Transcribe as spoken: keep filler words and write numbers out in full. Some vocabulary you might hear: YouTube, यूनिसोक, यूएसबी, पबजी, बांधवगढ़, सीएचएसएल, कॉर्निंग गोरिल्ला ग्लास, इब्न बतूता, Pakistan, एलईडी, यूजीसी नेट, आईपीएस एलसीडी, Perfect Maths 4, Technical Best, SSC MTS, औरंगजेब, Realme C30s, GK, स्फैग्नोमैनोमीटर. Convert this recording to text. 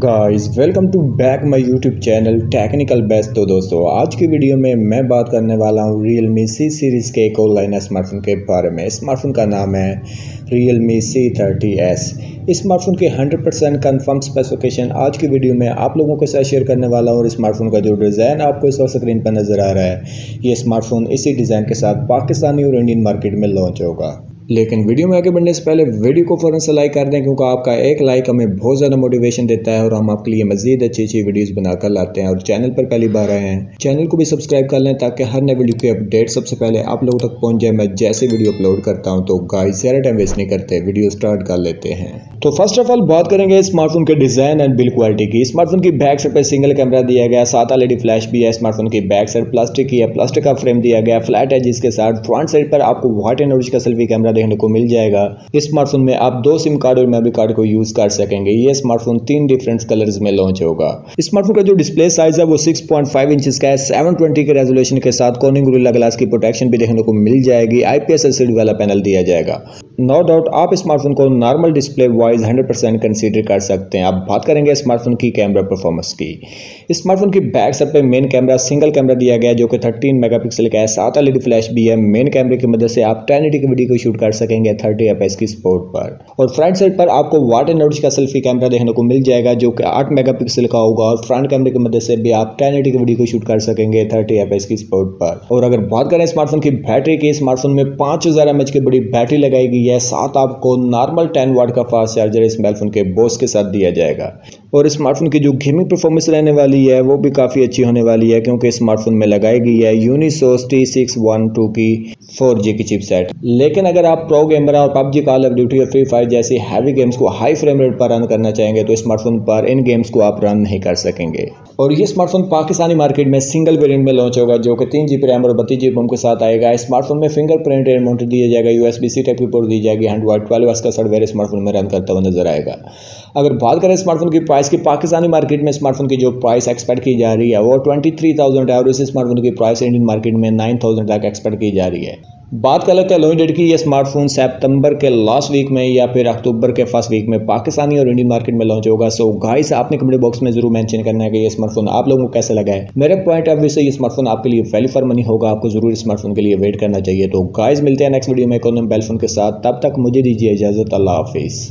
Guys welcome to back my YouTube channel technical best. तो दोस्तों आज की वीडियो में मैं बात करने वाला हूँ Realme C सीरीज़ के एक ऑनलाइन स्मार्टफोन के बारे में। स्मार्टफोन का नाम है Realme C thirty S। Smartphone के हंड्रेड परसेंट कन्फर्म स्पेसिफिकेशन आज की वीडियो में आप लोगों के साथ शेयर करने वाला हूँ। और स्मार्टफोन का जो डिज़ाइन आपको इस वक्त स्क्रीन पर नज़र आ रहा है, ये स्मार्टफोन इसी डिज़ाइन के साथ पाकिस्तानी और इंडियन मार्केट में लॉन्च होगा। लेकिन वीडियो में आगे बढ़ने से पहले वीडियो को फ़ौरन से लाइक कर दें, क्योंकि आपका एक लाइक हमें बहुत ज़्यादा मोटिवेशन देता है और हम आपके लिए मज़ीद अच्छी अच्छी वीडियोस बनाकर लाते हैं। और चैनल पर पहली बार आए हैं, चैनल को भी सब्सक्राइब कर लें ताकि हर नए वीडियो की अपडेट सबसे पहले आप लोगों तक पहुँच जाए मैं जैसे वीडियो अपलोड करता हूँ। तो गाइस ज़्यादा टाइम वेस्ट नहीं करते, वीडियो स्टार्ट कर लेते हैं। तो फर्स्ट ऑफ ऑल बात करेंगे स्मार्टफोन के डिज़ाइन एंड बिल्ड क्वालिटी की। स्मार्टफोन की बैक साइड पर सिंगल कैमरा दिया गया, साथ एलईडी फ्लैश भी है। स्मार्टफोन की बैक साइड प्लास्टिक की है, प्लास्टिक का फ्रेम दिया गया, फ्लैट है, जिसके साथ फ्रंट साइड पर आपको व्हाइट एंड ऑरेंज का सेल्फी कैमरा देखने को मिल जाएगा। इस स्मार्टफोन में आप दो सिम कार्ड और मेमोरी कार्ड को यूज कर सकेंगे। ये स्मार्टफोन तीन डिफरेंट कलर्स में लॉन्च होगा। स्मार्टफोन का जो डिस्प्ले साइज है वो सिक्स पॉइंट फाइव इंच का है, सेवन ट्वेंटी के रेजोल्यूशन के साथ कॉर्निंग गोरिल्ला ग्लास की प्रोटेक्शन भी देखने को मिल जाएगी। आईपीएस एलसीडी वाला पैनल दिया जाएगा। नो डाउट आप स्मार्टफोन को normal display wise hundred percent consider कर सकते हैं। अब बात करेंगे स्मार्टफोन की कैमरा परफॉर्मेंस की। स्मार्टफोन की बैक साइड पे मेन कैमरा सिंगल कैमरा दिया गया जो कि थर्टीन मेगापिक्सल का है, साथ एलईडी फ्लैश भी है। मेन कैमरे की मदद से आप टेन एटी की वीडियो को शूट कर सकेंगे थर्टी एफएस की स्पोर्ट पर। और फ्रंट साइड पर आपको वाट एंड ऑरेंज का सेल्फी कैमरा देखने को मिल जाएगा जो कि आठ मेगापिक्सल का होगा। और फ्रंट कैमरे की मदद से भी आप टेन एटी की वीडियो को शूट कर सकेंगे थर्टी एफएस की स्पोर्ट पर। और अगर बात करें स्मार्टफोन की बैटरी की, स्मार्टफोन में पाँच हज़ार एमएच की बड़ी बैटरी लगाई गई है, साथ आपको नॉर्मल टेन वाट का फास्ट चार्जर स्मार्टफोन के बोस के साथ दिया जाएगा। और स्मार्टफोन की जो गेमिंग परफॉर्मेंस रहने वाली है वो भी काफ़ी अच्छी होने वाली है, क्योंकि स्मार्टफोन में लगाई गई है यूनिसोक T six one two की फोर जी की चिपसेट। लेकिन अगर आप प्रो गेमर और पबजी, कॉल ऑफ ड्यूटी और फ्री फायर जैसी हैवी गेम्स को हाई फ्रेम रेट पर रन करना चाहेंगे तो स्मार्टफोन पर इन गेम्स को आप रन नहीं कर सकेंगे। और ये स्मार्टफोन पाकिस्तानी मार्केट में सिंगल वेरिएंट में लॉन्च होगा जो कि तीन जीबी रैम और बत्तीस जीबी रोम के साथ आएगा। स्मार्टफोन में फिंगरप्रिंट एयर माउंट दिया जाएगा, यूएसबी सी टाइप की पोर्ट दी जाएगी, एंड्रॉइड ट्वेल्व एस का सॉफ्टवेयर स्मार्टफोन में रन करता हुआ नजर आएगा। अगर बात करें स्मार्टफोन की प्राइस की, पाकिस्तानी मार्केट में स्मार्टफोन की जो प्राइस एक्सपेक्ट की जा रही है वो ट्वेंटी थ्री थाउजेंड है और इस स्मार्टफोन की प्राइस इंडियन मार्केट में नाइन थाउजेंड तक एक्सपेक्ट की जा रही है। बात कर लेते हैं लॉन्च डेट की। ये स्मार्टफोन सितंबर के लास्ट वीक में या फिर अक्टूबर के फर्स्ट वीक में पाकिस्तानी और इंडियन मार्केट में लॉन्च होगा। सो गाइस आपने कमेंट बॉक्स में जरूर मेंशन करना है कि ये स्मार्टफोन आप लोगों को कैसा लगा है। मेरे पॉइंट ऑफ व्यू से ये स्मार्टफोन आपके लिए वैल्यू फॉर मनी होगा, आपको जरूर स्मार्टफोन के लिए वेट करना चाहिए। तो गाइस मिलते हैं नेक्स्ट वीडियो में एक और नए मोबाइल फोन के साथ, तब तक मुझे दीजिए इजाजत। अल्लाह हाफिज़।